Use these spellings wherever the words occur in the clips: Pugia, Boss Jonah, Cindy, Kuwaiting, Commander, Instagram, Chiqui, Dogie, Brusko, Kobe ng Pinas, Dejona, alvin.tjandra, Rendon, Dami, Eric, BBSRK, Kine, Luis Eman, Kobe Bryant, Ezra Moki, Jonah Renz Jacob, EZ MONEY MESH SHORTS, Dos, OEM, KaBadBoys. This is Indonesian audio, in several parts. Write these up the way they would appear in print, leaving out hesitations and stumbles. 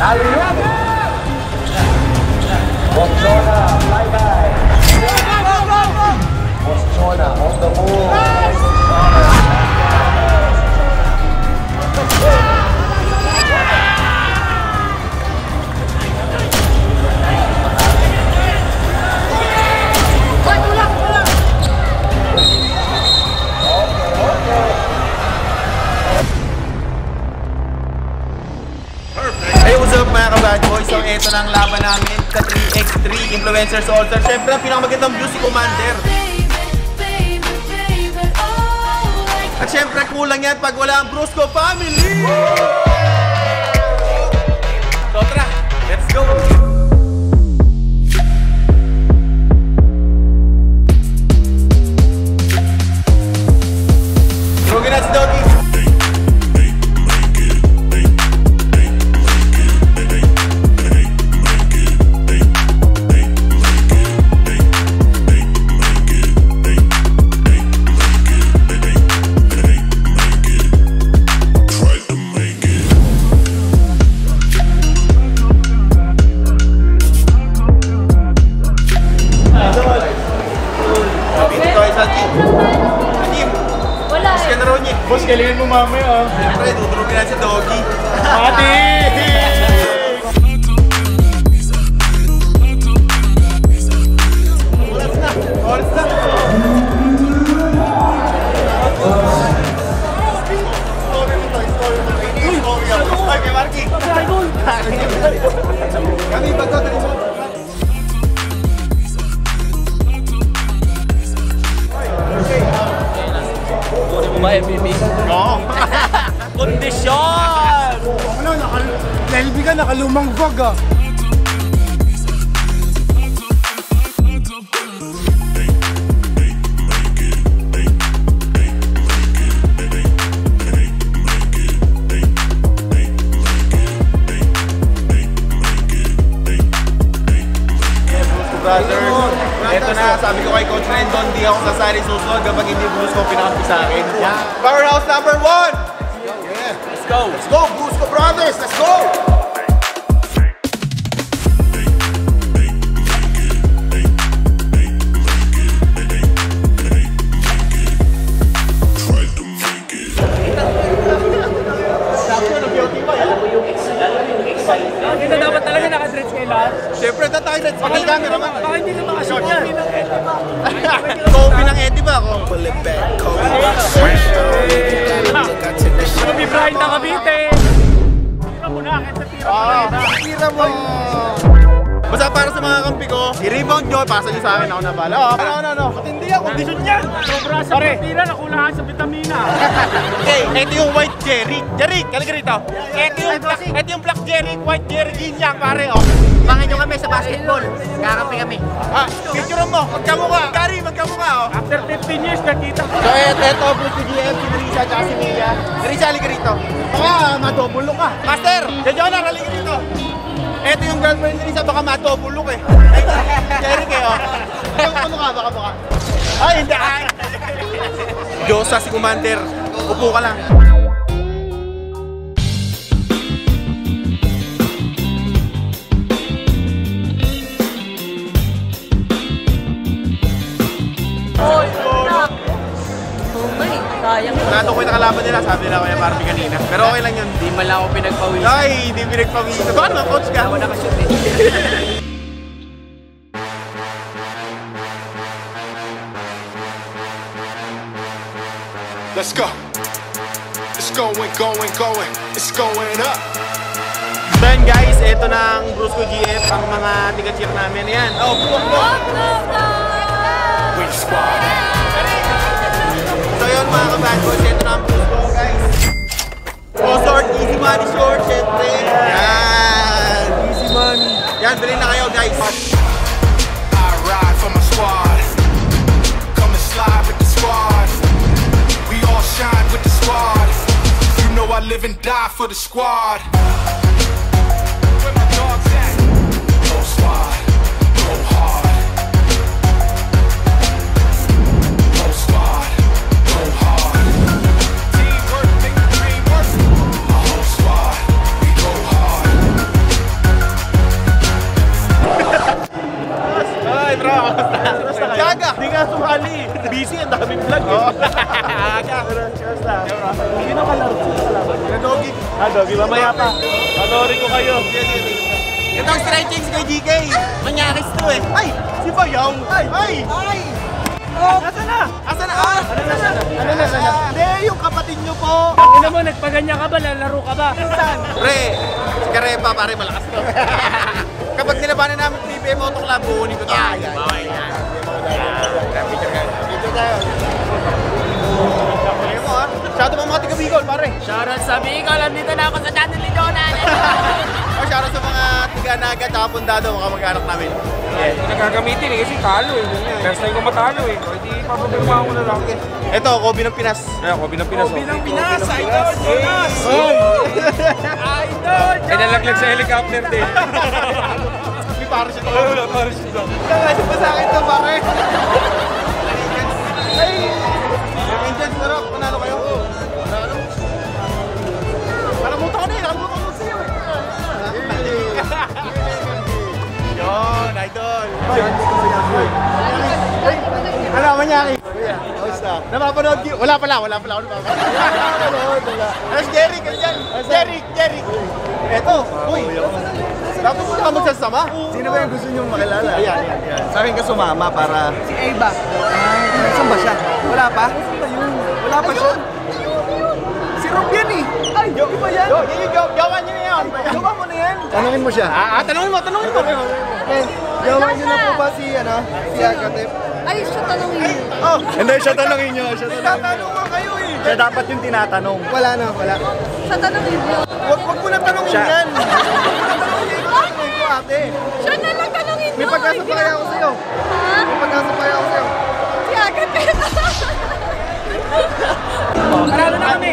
Talo yun! Boss Jonah, fly by! Boss Jonah, on the move! So, eto na ang laban namin sa 3x3 Influencers All-Star. Siyempre, ang pinakamagandang view si Commander. At siyempre, kulang yan pag wala ang Brusko family! So, tara! Let's go! Go get us, doggy! Boss, kailangan mo mamaya, oh. Siyempre, tuturugin natin si Doggy. Ati! Oras na! Oras na! Ay, kay Marky! Kami, pagkakalit mo! Ba MVP? No! Kondisyon! Ano, naka-LB ka, nakalumang vlog ah! Ito na, sabi ko kay Coach Rendon, di ako sasari susunod kapag hindi Brusko pinakampi sa akin. Powerhouse number 1! Let's go! Let's go, Brusko Brothers! Let's go! Ito dapat talaga nakadreds kayo lahat. Siyempre, ito tayo dreads. Pag camera man. Baka hindi na makashoot yan. Kobe ng Eddie ba ako? Kobe Bryant na Cavite. Tira mo na. Kaya sa tira mo na. Tira mo. Basta para sa mga kampi ko, i-rebound nyo, pasa nyo sa akin. Ako na bala. Ano. Matindi ako. Condition yan. Sobra sa pagtira, nakulahan sa vitamina. Okay, ito yung white Jerry. Jerry, kaliga rito. Ito yung black Jerry, white Jerry. Ginyang pare, oh. Bangan nyo kami sa basketball. Kakampi kami. Ah, picture mo. Magkamuka. Kari, magkamuka, oh. After 15 years, nakita ko. So, ito, Bruce GM, si Marisha, tsaka si Mia. Marisha, kaliga rito. Baka, madobulo ka. Master, Dejona, kaliga rito. Eto yung girlfriend ni Lisa, baka matobulok eh. Eric eh, oh. Ano ka, baka. Ay, hindi ay! Diyosa si Commander. Upo ka lang. Nato ko yung nakalaban nila, sabi nila ko yung parang kanina. Pero okay lang yun. Di mala ako pinagpawisan. Ay, di pinagpawisan. Baka naman, coach ka. Ako nakashoot eh. Let's go. It's going, going, going. It's going up. So yun guys, ito na ang Brusko GF. Ang mga tiga-cheer namin. Ayan. Oh, Brusko! Which squad? So yun mga kabadboys, ito na ang Brusko guys. Pro short, easy money short, syempre. Yan! Easy money. Yan, bilhin na kayo guys. I ride for my squad. Come and slide with the squad. We all shine with the squad. You know I live and die for the squad. Where my dogs at? Go squad, go hard. Go squad. Teamwork, make the dream work. My whole squad, we go hard. Ano, di mamaya pa. Panorin ko kayo. Itong stretchings kay GK. Manyaris to eh. Ay! Si Bayang! Ay! Ay! Ay! Asa na? Asa na? Ano na? Hindi, yung kapatid nyo po. Ano mo, nagpaganya ka ba? Lalaro ka ba? Pre, sigarepa pare, malakas to. Kapag nilabanan namin TV, motong labo, nito tayo. Ay, bawal yan. Picture kayo. Picture tayo. Shoutout mga tiga Bicol, pare. Shoutout sa Bicol. Andito na ako sa channel ni Jonah. Shoutout sa mga tiga Naga at Pundado, mga kamag-anak namin. Nagkagamitin eh kasi talo eh. First time ko matalo eh. Hindi pa magpagmahal ko na lang. Ito, Kobe ng Pinas. Ayan, Kobe ng Pinas. Kobe ng Pinas! Idol Jonas! Idol Jonas! Ay, nalaglag sa helicopter din. May parachute ako. Wala, parachute ako. Nalaglag pa sa akin ito, pare. Ay! Nag-injans na rock. Panalo kayo. Panalo. Nakalamuta ko na eh. Nakalamuta ko sa iyo eh. Yon, idol! Ano naman niya kayo? Napapanood kayo? Wala pala. There's Derek, ano yan? Derek! Eto, uy! Dapat mo ka magsasama? Sino ba yung gusto niyong makilala? Ayan. Sa akin ka sumama para... Si Eva. Saan ba siya? Wala pa? Wala pa siya? Si Rob yan eh! Ay, joke ba yan? Jowan niyo yan! Jowan mo na yan! Tanungin mo siya. Tanungin mo! Jowan niyo na po ba si, ano? Si Agatep? Ay, siya tanungin niyo. Hindi, siya tanungin niyo. Tatanungan kayo eh! Siya dapat yung tinatanong. Wala. Siya tanungin niyo. Huwag mo na tanungin yan! Ate. Siya na lang tanungin mo. May pag-asa pa kaya ako sa'yo. Ha? May pag-asa pa kaya ako sa'yo. Si Agate. Marami na kami.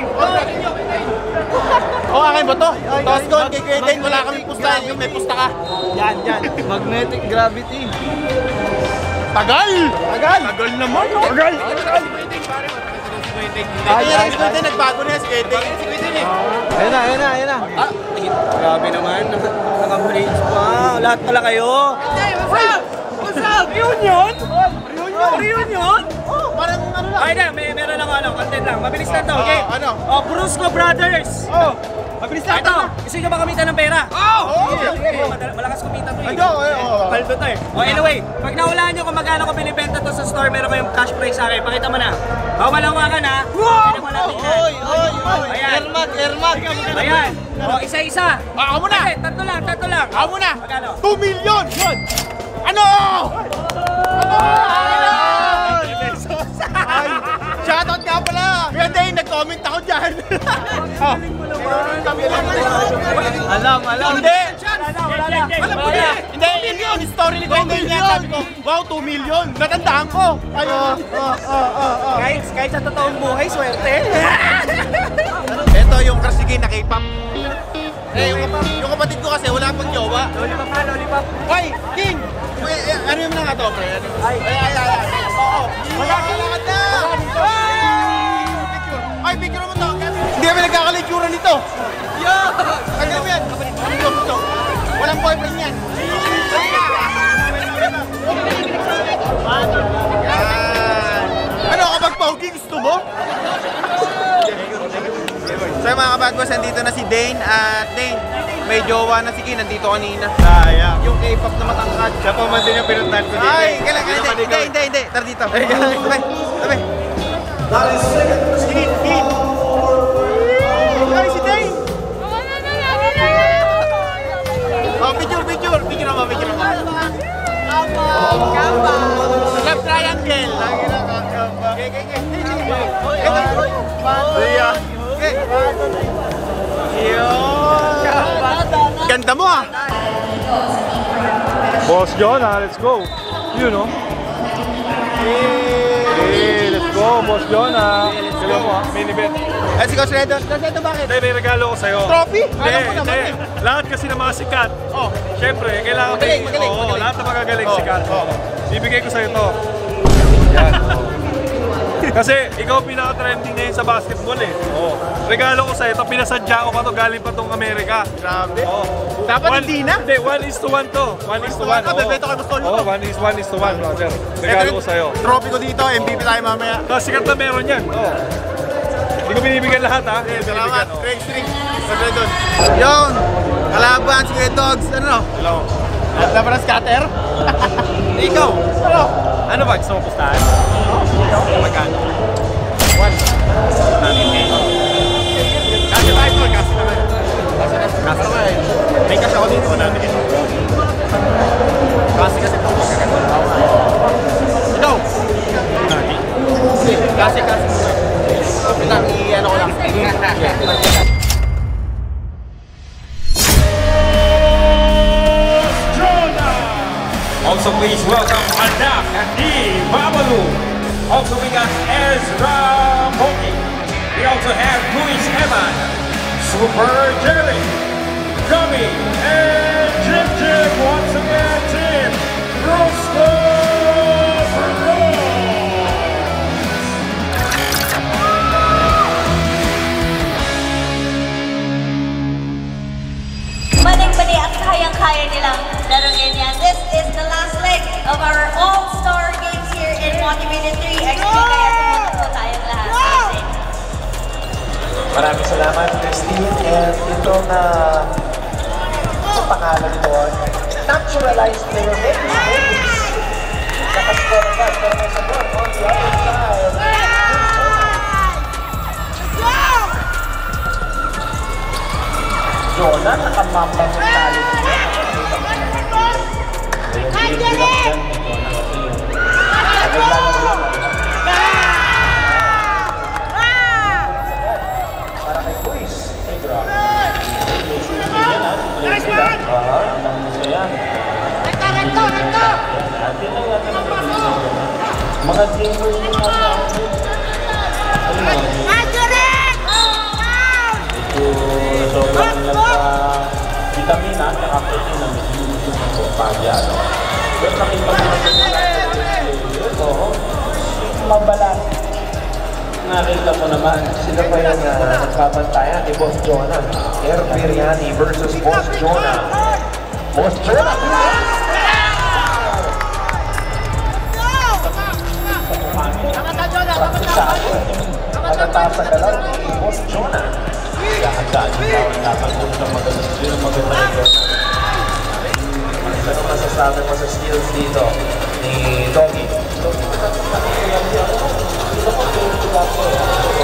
O, akin ba to? Toss ko, kay Kuwaiting. Wala kami pusta. Yung may pusta ka. Yan. Magnetic gravity. Tagal! Tagal naman. Tagal! Si Kuwaiting, pare. Si Kuwaiting. Si Kuwaiting, nagbago na. Si Kuwaiting. Si Kuwaiting eh. Ayan na. Grabe naman. Naka-bridge pa. Lahat pala kayo. Hey, what's up? Reunion? Oh, parang ano lang. Ayun na, meron lang ano, content lang. Mabilis lang to, okay? Ano? Oh, Brusko Brothers. Oh, mabilis lang to. Gusto nyo ba kumita ng pera? Okay. Malakas kumita to eh. Paldo to eh. Oh, anyway, pag nahulaan nyo kung magkano ko binibenta to sa store, meron kayong cash prize sa akin. Pakita mo na. Oh, malawakan ha. Oy. Ermat. Ayan. Oh, isa-isa. Ako muna. Tatlo lang. Ako muna. Magkano? 2 million. Ano? Ay, shoutout nga pala. Ganda yun, nag-comment ako dyan. Alam. Wala. Hindi, yung story ni Kobe niya, sabi ko, wow, 2 million. Natandaan ko. Kahit sa totoong buhay, swerte. Ito yung krasigay na K-pop. Yung kapatid ko kasi, wala pang jowa. Lollipop. Ay, King! Ano yung mga to, pre? Ay. Oo. Malakad na! Ay, picture mo to. Hindi kami nagkakalikura nito. Yan! Ano mo yan? Ano yung ito? Walang boyfriend yan. Ano, kapag paugi, gusto mo? So mga kabagos, nandito na si Dane at Dane. May jowa na si Kine, nandito kanina. Sayang. Yung K-pop na matangkad. Siya pa man din yung pinuntahan ko dito. Ay, kailangan. Hindi. Tara dito. Tabi. Kine. Ay, si Dane. Oh, picture. Picture naman. Kamba. Love triangle. Lagi na kamba. Okay. Ganda mo ah! Boss Jonah, let's go! You know? Hey, let's go! Boss Jonah! Kailan mo ah? Minibet! Eh, si Coach Redon! Redon, bakit? Hindi, may regalo ko sa'yo! Trophy? Hindi! Lahat kasi na mga sikat! Siyempre, kailangan ko yung... Lahat na magagaling sikat! Bibigay ko sa'yo to! Yan! Kasi ikaw pinaka-trending na yun sa basketball eh. Oo. Regalo ko sa'yo ito, pinasadya ko pa ito, galing pa itong Amerika. Grabe. Oo. Dapat hindi na? Hindi, 1:1 to. 1:1. Ako, bebeto kayo gusto nyo. Oo, 1:1, brother. Regalo ko sa'yo. Trophy ko dito, MVP tayo mamaya. Sikat na meron yan. Oo. Hindi ko binibigyan lahat ha. Salamat. Thanks. Squid Dogs. Yung kalaban Squid Dogs, ano? Hello. At laban ng scatter? Ikaw? Hello. Ano ba? Gusto mo pustahan? Oo. Magkano? One. Kasi tayo ito. Kasi naman. Kasi naman. May kasi ako dito. Natin ito. Kasi ito. Ikaw? Nani? Kasi. Pitang i-ano ko lang. Also please welcome Anak at D. Babalu. Also we got Ezra Moki. We also have Luis Eman, Super Jerry, Dami, and Jim Jim once again Team Brusko. Kaya nilang darangin yan. This is the last leg of our all-star games here in Motivated 3. Actually, kaya tumunod po tayong lahat. Maraming salamat, Christine. And ito na pangalan ko, naturalized player ladies, ladies. Nakascore ka, pero may sagot on the other side. Jonah, nakamambang ng talo niya. Vitamina yang akhirnya memiliki untuk Pugia. Berkali mabalan. Nakita mo naman, sila pa yung nagkabantayan ni Boss Jonah. Eric Biryani versus Boss Jonah. Boss Jonah! Pagkatapang galaw ni Boss Jonah. Dahan-dahan na ang nakagulo ng magalang din ang magalang ito. Ano masasabi mo sa skills dito ni Doggy?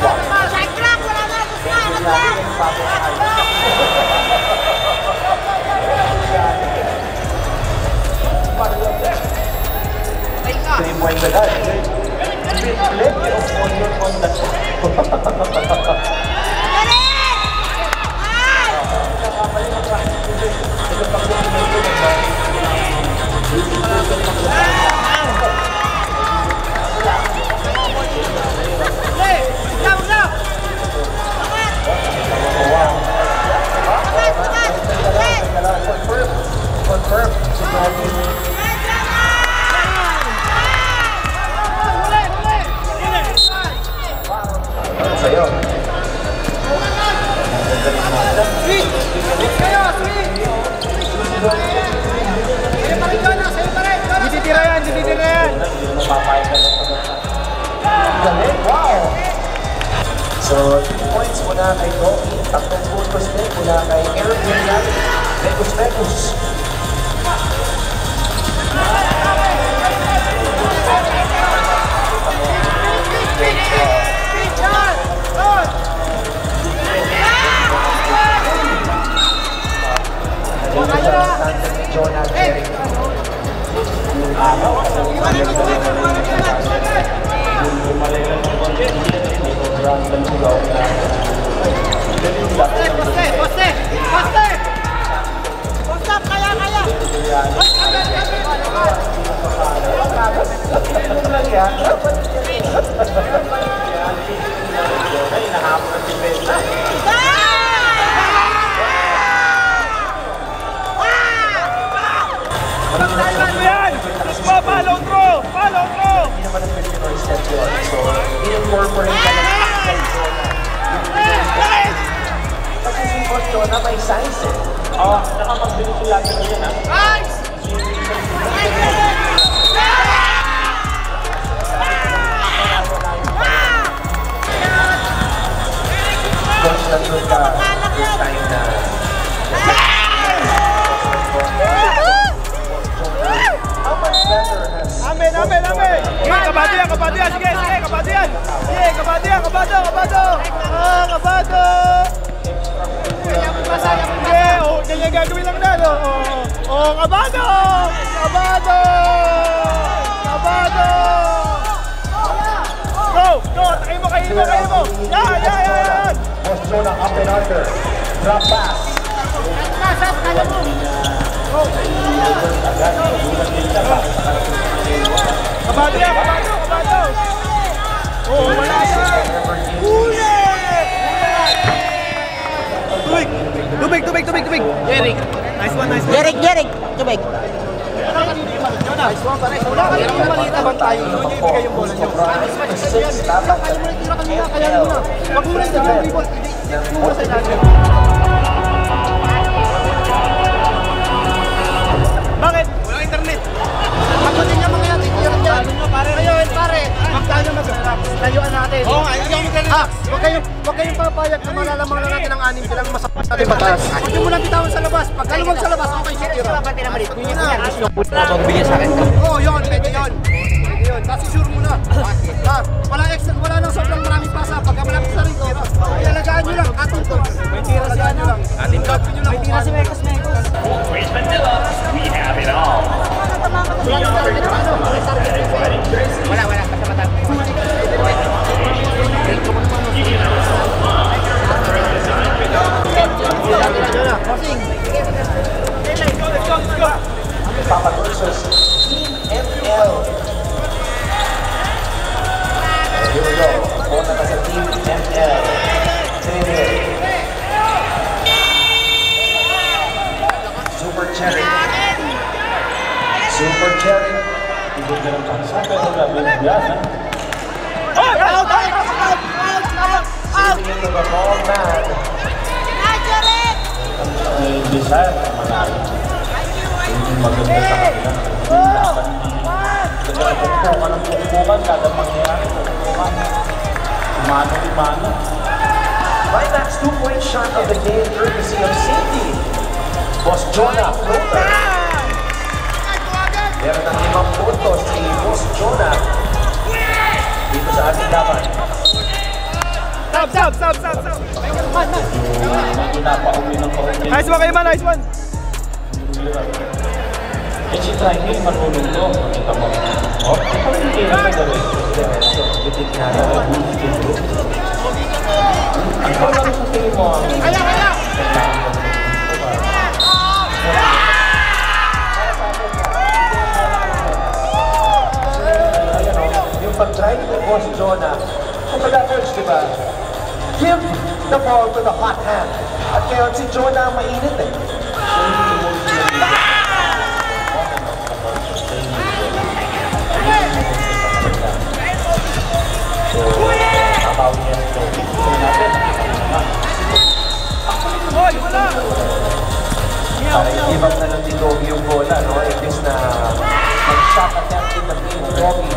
walk. Same way with that. Flip your onion on the top. So 2 points muna kay Kobe, 3 puntos din muna kay Eric William, Negos. Follow through! Follow through! for step one. So, incorporate ka ng kay Jonah. Kasi si Boss Jonah may size eh. Oh, nakapag-binig yung labi ko yun ah. Boss, nandun ka this time na amin, amin, amin. Kabadian, kabadian, sige, sige, kabadian. Sige, kabadian, kabado, kabado. Ah, kabado. Sige, oh, ganyan gagawin lang na, no? Oh, kabado, kabado, kabado. Go, go, takin mo, kainin mo, kainin mo. Yan, yan, yan, yan. Boss Jonah up and under. Drop pass. Go. Kabado yan, kabado, kabado. Oh, wala yan. Ulit! Tubig, tubig, tubig, tubig, tubig. Eric. Nice one, nice one. Eric, Eric, tubig. Nice one, nice one. Malita ba tayo? Hindi kayong bola nyo. Kaya mo nitira kanina, kaya mo na. Mag-ulit na yung people. Mura sa ilalim. Bakit? Walang internet. Pagkutin niya mga natin, kuyaran dyan. Ayun, pare, magtaan nyo mag-relax. Layuan natin. Oo nga, hindi ako mag-relax. Huwag kayong papayag na malalaman na natin ang anim bilang masakot natin patas. Huwag nyo mo lang bitawan sa labas. Pagkalawag sa labas, okay, shit, tira. Yun na. Huwag bilhin sa akin. Oo, yun, pwede yun. Pwede yun. Kasi sure muna. Wala nang sobrang maraming pasa. Pagka malapit sa rinto, ilalagaan nyo lang. Atin to. May tira si ano. Atin to. May tira si Mekos Mekos. Always Manila, we have it all. Wala, wala, kasamatan. Papa Cruz's Team ML. Here we go. Bona ka sa Team ML. Super Cherry. Super Cherry, ikut dalam bangsa ke dalam biasa. Oh, out, out, out, out, out, out. Ini untuk all man. Ajarin. Bisa menang. Ini bagaimana kita akan segala performa dan performan kata pangeran performan mana di mana. Right, that's 2-point shot of the game courtesy of Cindy. Boss Jonah Kroger. Meron ng 5 puntos si Boss Jonah dito sa ating laban. Stop, stop, stop, stop, stop. Nice one kayo man, nice one. It's your time, hindi marunong to. Kita mo. Oh, hindi na nagawin. Bitit na nagawin. Ang kalang sa tingin mo. Kaya, kaya! Pag-drive ni Boss Jonah, kung pag-a-urge, di ba? Give the ball to the hot hand. At ngayon, si Jonah ang mainit eh. So, napawin niya ito. Ito natin. Give up na lang si Kobe yung bola, no? Imbis na mag-shot at yan si Kobe.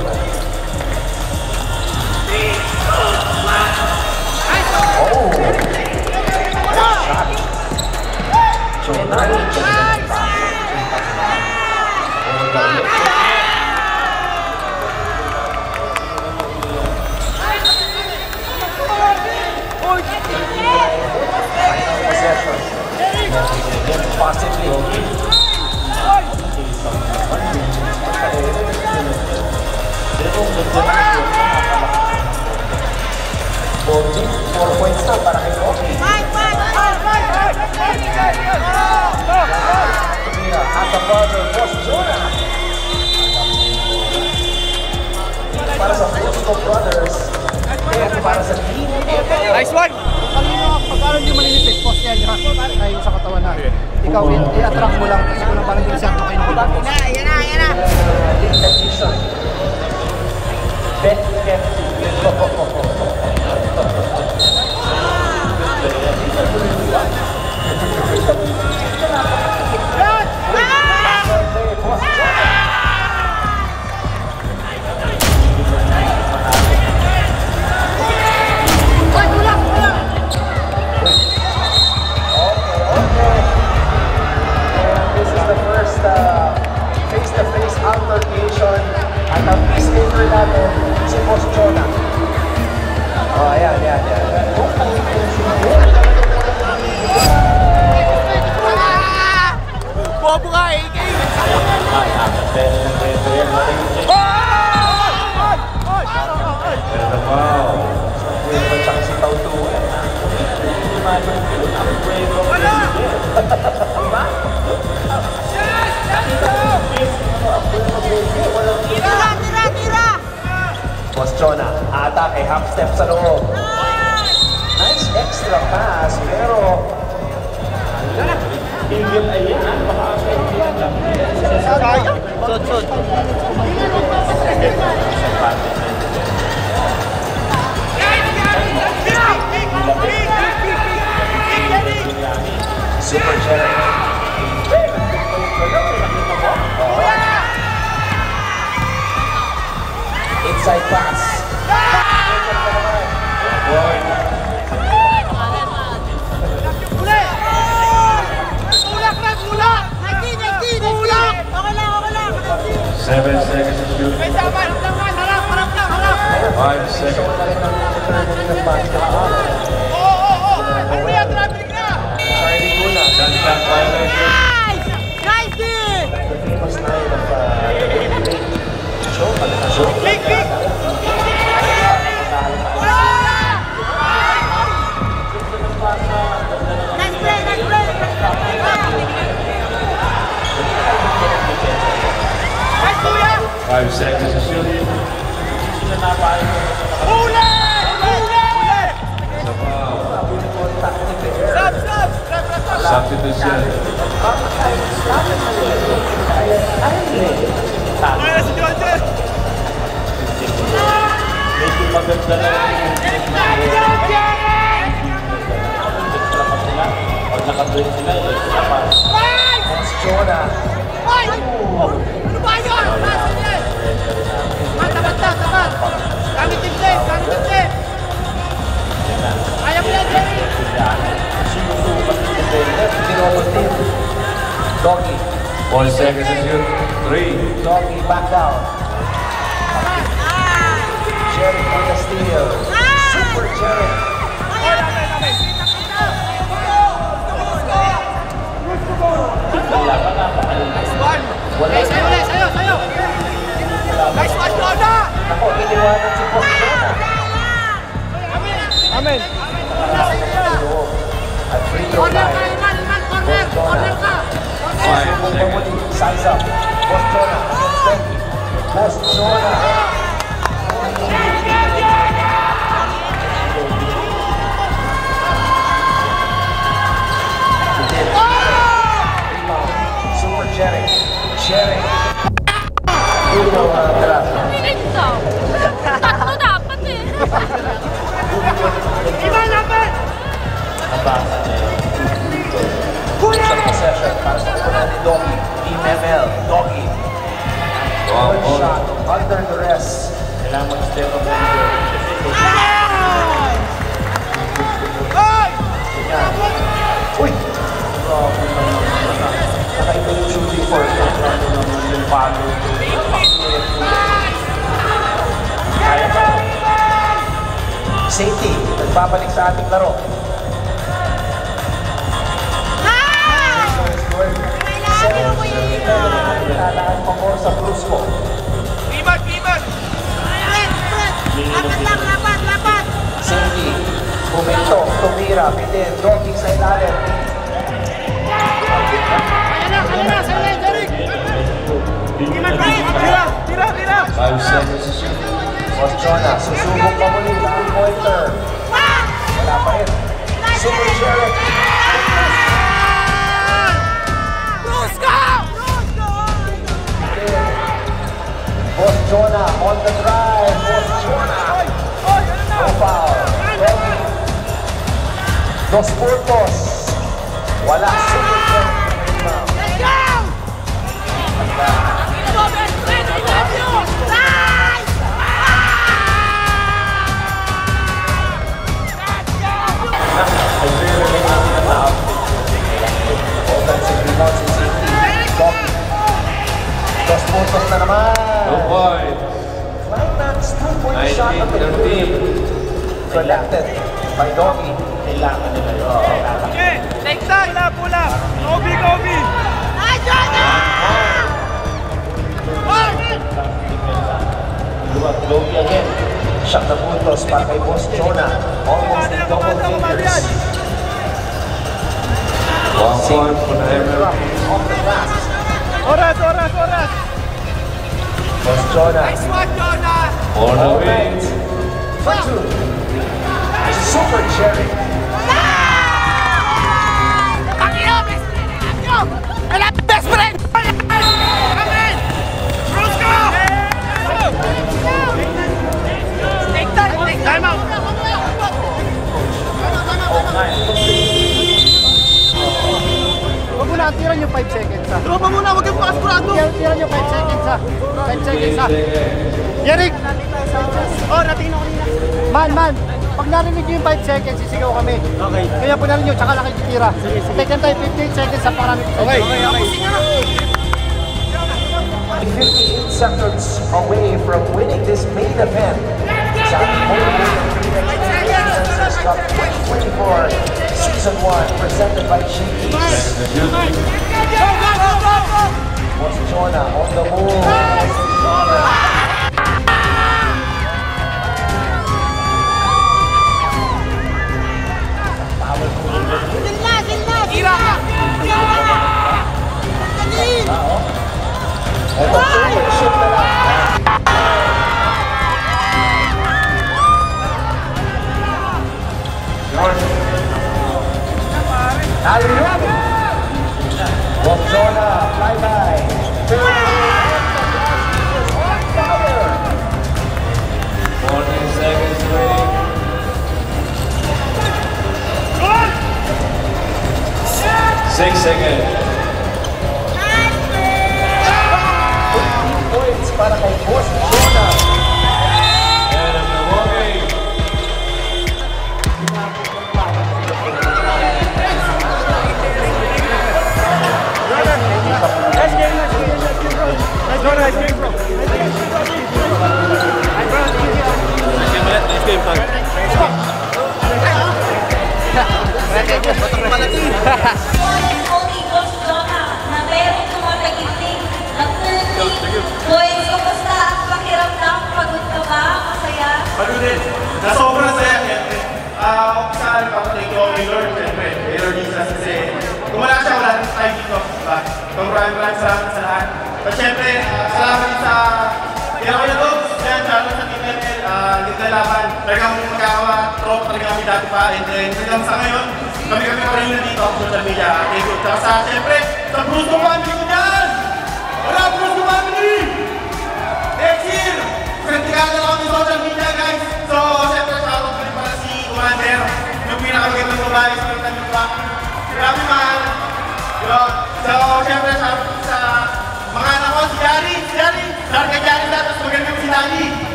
That natin si Boss Jonah. Oh, ayan, ayan, ayan. Bobo ka, AK! Boss Jonah, atake, half step sa loob. Nice extra pass, pero... Higil ay yan, maka-apay yan lang. Sot. Super challenge. Inside pass. Ulak. 7 seconds to shoot. 5 seconds. Dos puntos na naman. 2 points. shot of the team collected by Kobe. Kailangan nila yun. Okay! Take time! Pula! Kobe! Kobe! Ay, Jonah! Kobe again. Shot na puntos para kay Boss Jonah. Almost double figures. One for off the glass. Oras! Oras! Oras! Boss Jonah. Nice one, Jonah! On the way. For two. Super cherry. And I'm best friend! Come in! Brusko! Take time out! Huwag mo na, tira nyo 5 seconds ha! Huwag mo muna, huwag yung bukas kurado! Tira nyo 5 seconds ha! 5 seconds ha! Eric! Oh, natingin ako nila! Man! Pag narinig nyo yung 5 seconds, sisigaw kami. Okay. Kaya po narinig nyo, tsaka lang kitira. Taken tayo 15 seconds sa parami. Okay. 58 seconds away from winning this main event. Sa Women's Cup 2024 Season 1 presented by Chiqui. Go! Boss Jonah on the move.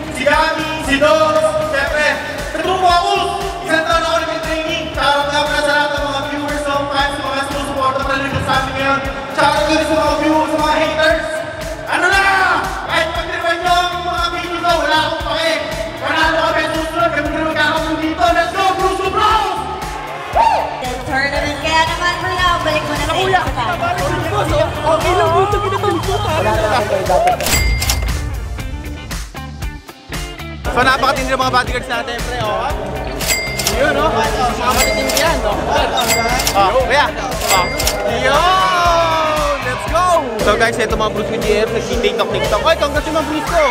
Si Dami, si Dos, siyempre, natulong po ako! Isang taon ako namin training. Shoutout nga pala sa lahat ng mga viewers, sa mga fans, mga susuporta na nandito sa amin ngayon. Shoutout nga sa mga viewers, sa mga haters. Ano na! Kahit pag-refer nyo ang mga video ko, wala akong pake. Panalo kami ang susunod, kami na magkakasun dito. Let's go, Brusko Bros! Woo! The tournament kaya naman mo na, balik mo na sa inyo sa tayo. Okay lang, buto pinabalik mo tayo. So napakatindi ng mga bodyguards natin, pre, oh. Yun, oh. Mga matitindi yan, oh. Oh, kaya. Oh. Yun! Let's go! So guys, ito mga Brusko GF, nag-tiktok. Oy, congrats yung mga Brusko!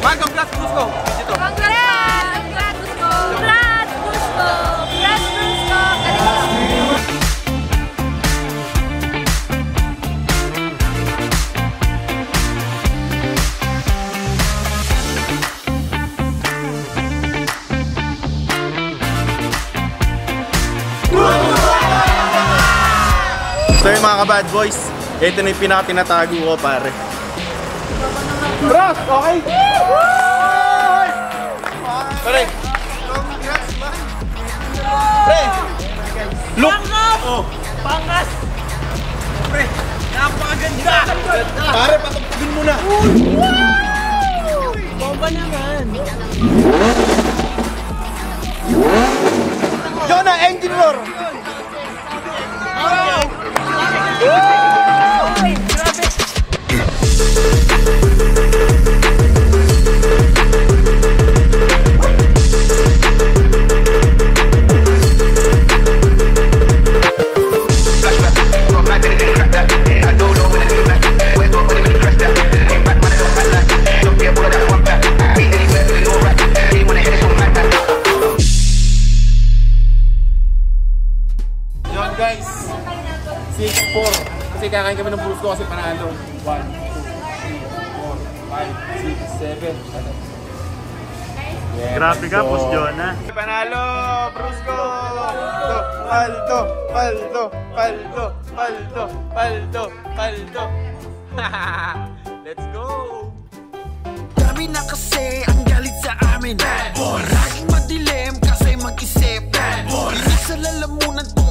Man, congrats, Brusko! Dito. Congrats, Brusko! Congrats, Brusko! Congrats, Brusko! So yung mga ka-bad boys, ito na yung pinaka-tinatago ko, pare. Bros! Okay? Woo! Pare! Congrats, man! Pre! Look! Pangkas! Oh. Pangkas! Pre! Napakaganda! Pare, patapagin mo na! Wow! Bomba naman! Jonah, engineer! Kakain kami ng Brusko kasi panalo. 1, 2, 3, 4, 5, 6, 7. Grabe ka, Boss Jonah. Panalo, Brusko! Paldo, paldo, paldo, paldo, paldo, paldo. Let's go! Dami na kasi ang galit sa amin. Laging madilim kasi mag-isip. Inig sa lalamunan ko.